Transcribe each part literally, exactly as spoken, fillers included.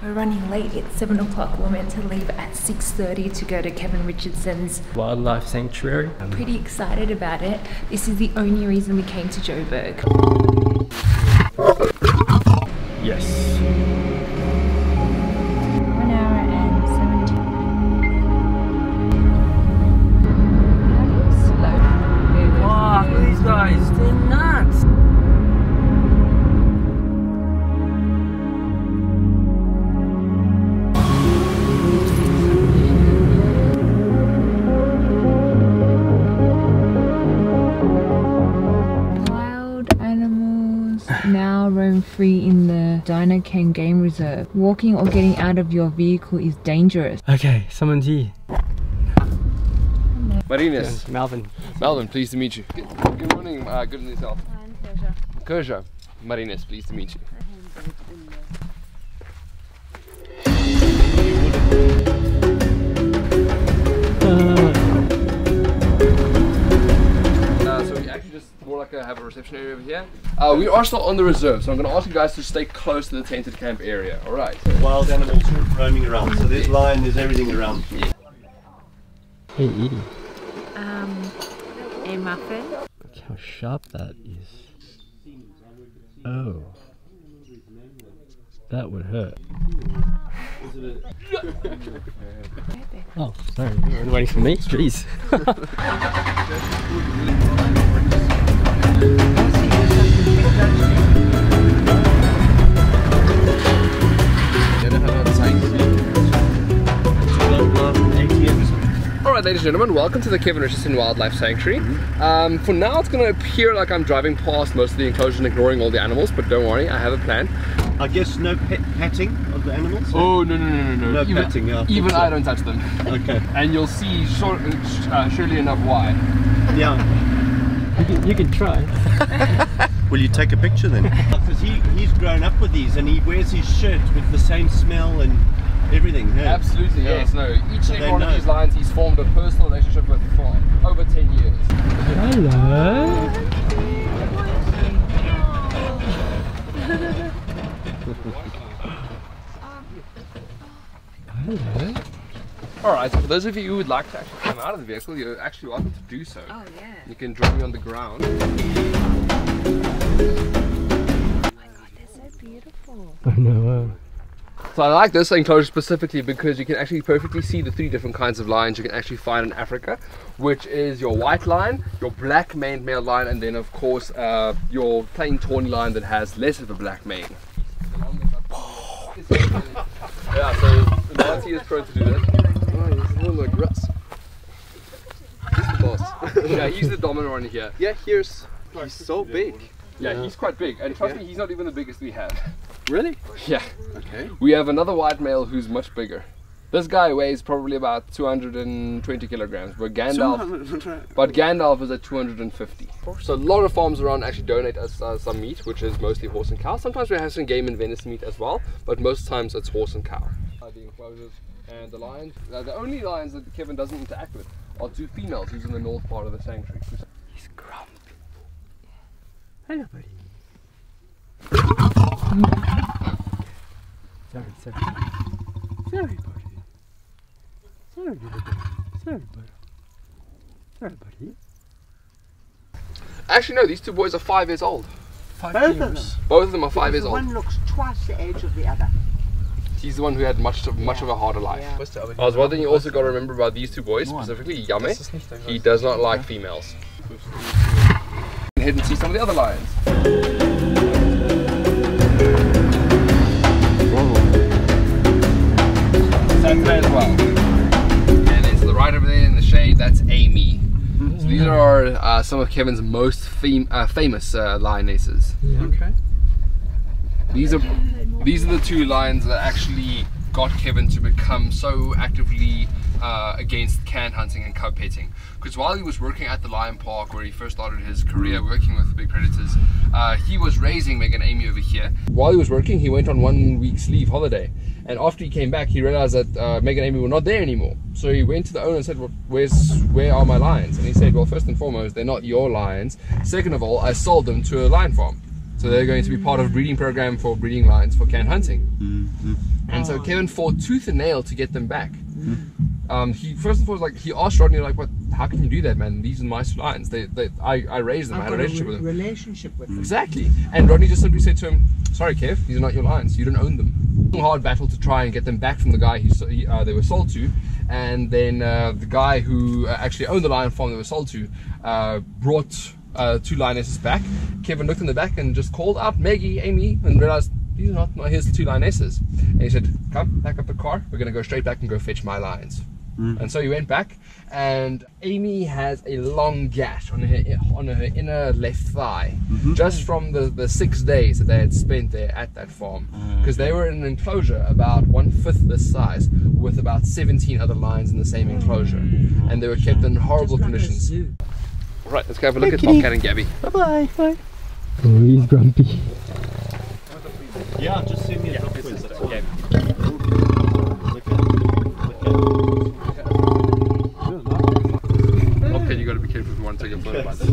We're running late. It's seven o'clock. We're meant to leave at six thirty to go to Kevin Richardson's Wildlife Sanctuary. I'm pretty excited about it. This is the only reason we came to Joburg. Yes. One hour and seventeen. How slow. Wow, these guys, they're nuts. Free in the Dinokeng Game Reserve. Walking or getting out of your vehicle is dangerous. Okay, someone's here. Marines. Yeah, Melvin. Melvin, pleased to meet you. Good, good morning, uh, good morning yourself. I'm Kersha. Kersha. Marines, pleased to meet you. Uh, so we actually just more like a, have a reception area over here. Uh, we are still on the reserve, so I'm going to ask you guys to stay close to the tented camp area. All right. So wild animals roaming around. So there's lion, there's everything around. Yeah. Hey, Edie. Um, a muffin. Look how sharp that is. Oh, that would hurt. Oh, sorry. You're waiting for me. Jeez. Alright, ladies and gentlemen, welcome to the Kevin Richardson Wildlife Sanctuary. Um, for now it's going to appear like I'm driving past most of the enclosure and ignoring all the animals, but don't worry, I have a plan. I guess no pet petting of the animals? Oh, no, no, no, no, no. No petting, I Even so. I don't touch them. Okay. And you'll see short, uh, surely enough why. Yeah. You can, you can try. Will you take a picture then? Because he, he's grown up with these and he wears his shirt with the same smell and everything. Hey? Absolutely, yeah. Yes. No. Each so and every one know. of these lions, he's formed a personal relationship with for over ten years. Hello. Hello. Alright, so for those of you who would like to actually come out of the vehicle, you're actually welcome to do so. Oh yeah. You can drop me on the ground. Oh my god, they're so beautiful. I know. So I like this enclosure specifically because you can actually perfectly see the three different kinds of lions you can actually find in Africa, which is your white lion, your black maned male lion, and then of course uh, your plain tawny lion that has less of a black mane. Yeah, so the lion is prone to do that. Oh, he's more like rats. He's the boss. Yeah, he's the dominant one here. Yeah, here's... He's so big. Yeah, yeah, he's quite big, and trust yeah. me, he's not even the biggest we have. Really? Yeah. Okay. We have another white male who's much bigger. This guy weighs probably about two hundred twenty kilograms, but Gandalf, but Gandalf is at two hundred fifty. So a lot of farms around actually donate us uh, some meat, which is mostly horse and cow. Sometimes we have some game and venison meat as well, but most times it's horse and cow. And the lions, uh, the only lions that Kevin doesn't interact with are two females who's in the north part of the sanctuary. He's grumpy. Hello, buddy. Sorry, sorry. Sorry, buddy. Sorry, buddy. Sorry, buddy. Sorry, buddy. Actually, no, these two boys are five years old. Five Both years. of them? Both of them are five because years the old. One looks twice the age of the other. He's the one who had much of, much yeah. of a harder life. Yeah. Well, one thing you also got to remember about these two boys, specifically Yame, he does not like females. Head and see some of the other lions. Same way as well. And then to the right over there in the shade, that's Amy. Mm-hmm. So these are uh, some of Kevin's most fam uh, famous uh, lionesses. Yeah. Okay. These are these are the two lions that actually got Kevin to become so actively Uh, against can hunting and cub petting, because while he was working at the lion park where he first started his career working with big predators, uh, he was raising Megan and Amy over here. While he was working, he went on one week's leave holiday, and after he came back he realized that uh, Megan and Amy were not there anymore. So he went to the owner and said, well, where's where are my lions? And he said, well, first and foremost, they're not your lions. Second of all, I sold them to a lion farm. So they're going to be part of a breeding program for breeding lions for can hunting. Mm-hmm. And so Kevin fought tooth and nail to get them back. Mm-hmm. um, he first and foremost, like, he asked Rodney, like, what? How can you do that, man? These are my lions. They, they, I, I raised them. I had a relationship with them. Relationship with them. Exactly. And Rodney just simply said to him, "Sorry, Kev, these are not your lions. You don't own them." Hard battle to try and get them back from the guy who uh, they were sold to, and then uh, the guy who actually owned the lion farm they were sold to uh, brought uh, two lionesses back. Kevin looked in the back and just called out Maggie, Amy, and realized these are not, not his two lionesses. And he said, "Come back up the car. We're going to go straight back and go fetch my lions." Mm. And so he went back, and Amy has a long gash on her on her inner left thigh, mm-hmm. just from the, the six days that they had spent there at that farm, because they were in an enclosure about one fifth this size, with about seventeen other lions in the same enclosure, and they were kept in horrible like conditions. All right, let's go have a look Hi, at kitty. Bobcat and Gabby. Bye bye. Bye. Oh, he's grumpy. Yeah, just send me a drop quiz. You got to be careful if you want to take a photo about that.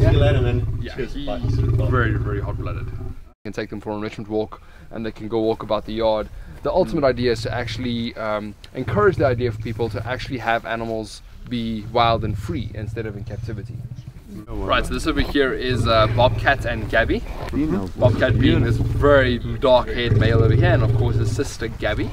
Yeah, later, man. Yeah, Cheers, he's bye. very, very hot-blooded. You can take them for an enrichment walk, and they can go walk about the yard. The ultimate mm. idea is to actually um, encourage the idea for people to actually have animals be wild and free instead of in captivity. Oh, wow. Right, so this over here is uh, Bobcat and Gabby. Mm-hmm. Bobcat being this very dark-haired male over here, and of course his sister Gabby.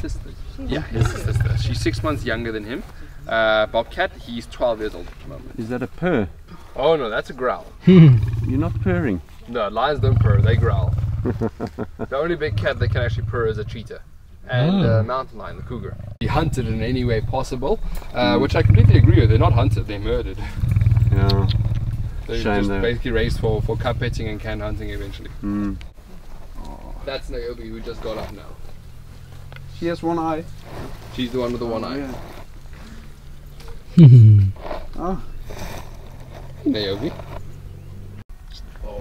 Sister? Yeah, his sister. She's six months younger than him. Uh, Bobcat, he's twelve years old at the moment. Is that a purr? Oh no, that's a growl. You're not purring. No, lions don't purr, they growl. The only big cat that can actually purr is a cheetah and oh. a mountain lion, the cougar. He hunted in any way possible, uh, which I completely agree with. They're not hunted, they're murdered. Yeah. They're Shame just though. basically raised for, for cub petting and can hunting eventually. Mm. Oh. That's Nairobi, who just got up now. She has one eye. She's the one with the one oh, eye. Yeah. oh. Nairobi. Oh.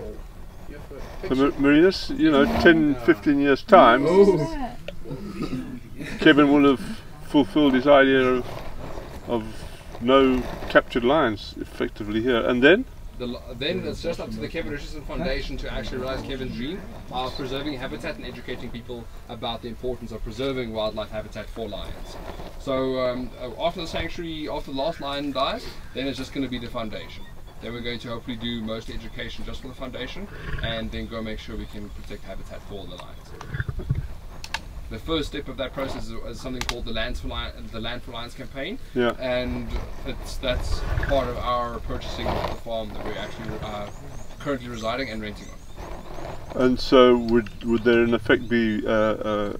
So Marina's, you know, ten, fifteen years time, oh. Kevin will have fulfilled his idea of, of no captured lions effectively here. And then? The, then it's just up to the Kevin Richardson Foundation to actually realize Kevin's dream of preserving habitat and educating people about the importance of preserving wildlife habitat for lions. So um, after the sanctuary, after the last lion dies, then it's just going to be the foundation. Then we're going to hopefully do mostly education just for the foundation, and then go make sure we can protect habitat for the lions. The first step of that process is something called the Land for Lions, the Land for Lions campaign, yeah. and it's, that's part of our purchasing of the farm that we're actually uh, currently residing and renting on. And so, would would there in effect be uh, uh,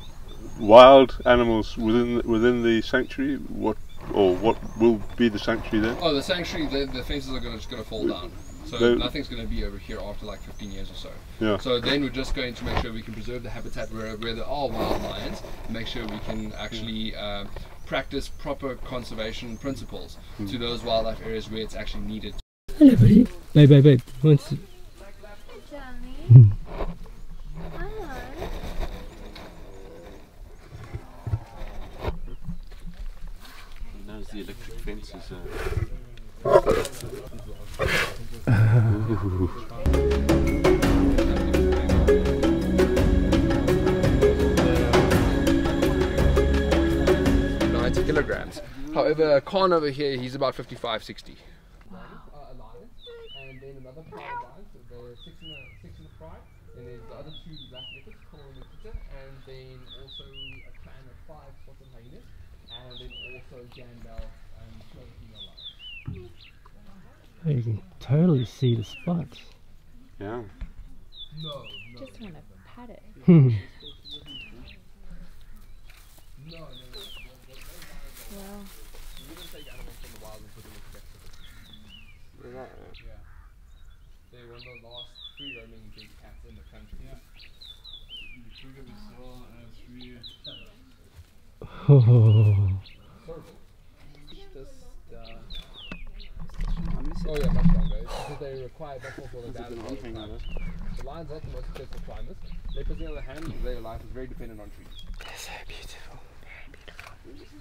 wild animals within within the sanctuary? What or what will be the sanctuary then? Oh, the sanctuary, the, the fences are gonna, just going to fall down. So They're nothing's going to be over here after like fifteen years or so. Yeah. So then we're just going to make sure we can preserve the habitat where, where there are wild lions, and make sure we can actually uh, practice proper conservation principles mm. to those wildlife areas where it's actually needed. Hello buddy. Babe, babe, babe. What's it? Johnny. Those the electric fences are... Ooh. ninety kilograms. However, Con over here, he's about fifty-five, sixty. Wow. And then another pair of lions, there's six in the pride, and there's the other two black leopards, Thor and Nikita, and then also a clan of five spotted hyenas, and then also Gandalf and Charlie. You can totally see the spots. Yeah. No, no. Just want to pat it. Hmm. Wow. You wouldn't take animals from the wild and put them in captivity. Yeah. They were the last free roaming big cats in the country. Yeah. The trigger was all three. Oh. Oh yeah, much longer. It's because they require much more for the down and the climbers. The lions are the most successful climbers. Leopards, on the other hand, their life is very dependent on trees. They're so beautiful. Very beautiful.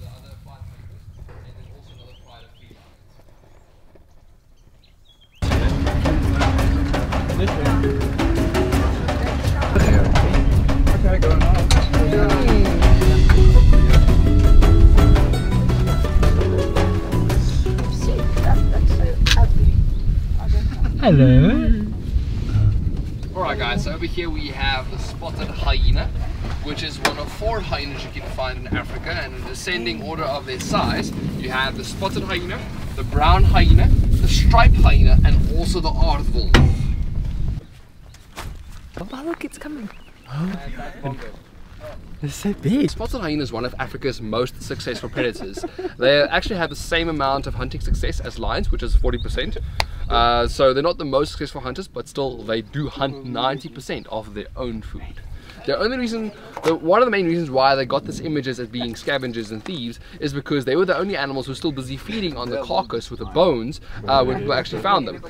The other five climbers, and then also another pride of three lions. Hello. Alright guys, so over here we have the spotted hyena, which is one of four hyenas you can find in Africa, and in descending order of their size, you have the spotted hyena, the brown hyena, the striped hyena, and also the aardwolf. Oh look, it's coming. Oh. They're so big. Spotted hyena is one of Africa's most successful predators. They actually have the same amount of hunting success as lions, which is forty percent. Uh, so they're not the most successful hunters, but still they do hunt ninety percent of their own food. The only reason, the, one of the main reasons why they got this image as being scavengers and thieves is because they were the only animals who were still busy feeding on the carcass with the bones uh, when people actually found them.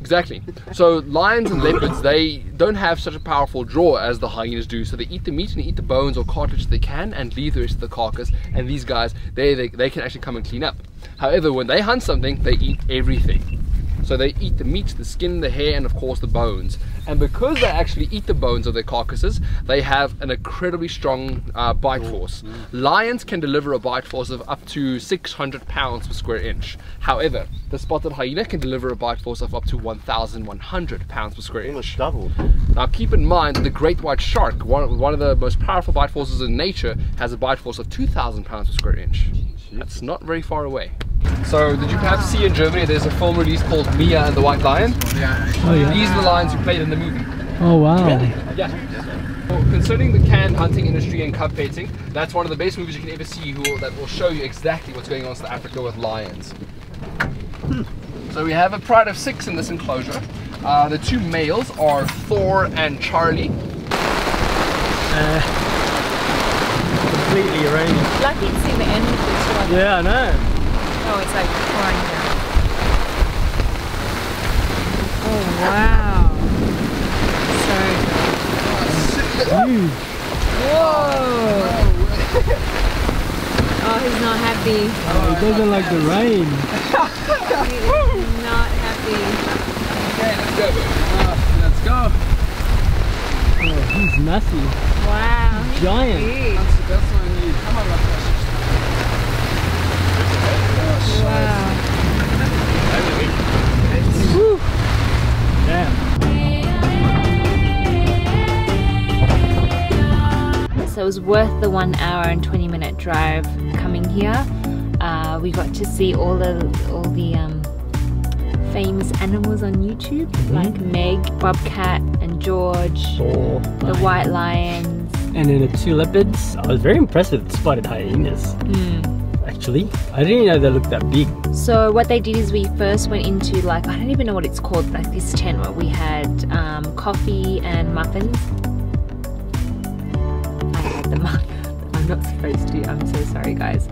Exactly. So lions and leopards, they don't have such a powerful draw as the hyenas do, so they eat the meat and eat the bones or cartilage they can and leave the rest of the carcass, and these guys, they, they, they can actually come and clean up. However, when they hunt something, they eat everything. So they eat the meat, the skin, the hair, and of course the bones. And because they actually eat the bones of their carcasses, they have an incredibly strong uh, bite force. Lions can deliver a bite force of up to six hundred pounds per square inch. However, the spotted hyena can deliver a bite force of up to one thousand one hundred pounds per square inch. Almost double. Now keep in mind that the great white shark, one, one of the most powerful bite forces in nature, has a bite force of two thousand pounds per square inch. That's not very far away. So did you perhaps see in Germany there's a film release called Mia and the White Lion? Yeah. Oh, yeah. These are the lions who played in the movie. Oh wow. Really? Yeah. Well, concerning the canned hunting industry and cub baiting, that's one of the best movies you can ever see who will, that will show you exactly what's going on in South Africa with lions. Hmm. So we have a pride of six in this enclosure. Uh, the two males are Thor and Charlie. Uh. Completely Iranian. Lucky to see the end of this one. Yeah, I know. Oh, it's like flying down. Oh, wow. So good. Whoa. Oh, he's not happy. Oh, he doesn't like the rain. He is not happy. Okay, let's go. Uh, let's go. Oh, he's massive. Wow, giant. Wow. Woo. Damn. So it was worth the one hour and twenty minute drive coming here. Uh, we got to see all the all the um, famous animals on YouTube, like mm-hmm. Meg, Bobcat, and George, Thor, the lion. White Lion. And then the two leopards, I was very impressed with the spotted hyenas. Mm. Actually, I didn't know they looked that big. So what they did is we first went into like, I don't even know what it's called, like this tent where we had um, coffee and muffins. I had the muffins. I'm not supposed to, I'm so sorry guys.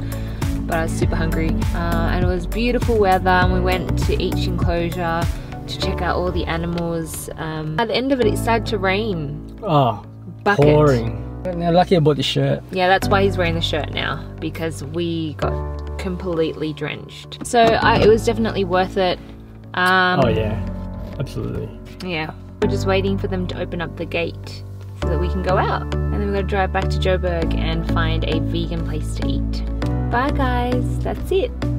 But I was super hungry. Uh, and it was beautiful weather and we went to each enclosure to check out all the animals. Um, at the end of it, it started to rain. Oh, bucket. Pouring. Now, lucky I bought the shirt. Yeah, that's why he's wearing the shirt now, because we got completely drenched. So I, it was definitely worth it. Um, oh yeah, absolutely. Yeah, we're just waiting for them to open up the gate so that we can go out. And then we're gonna drive back to Joburg and find a vegan place to eat. Bye guys, that's it.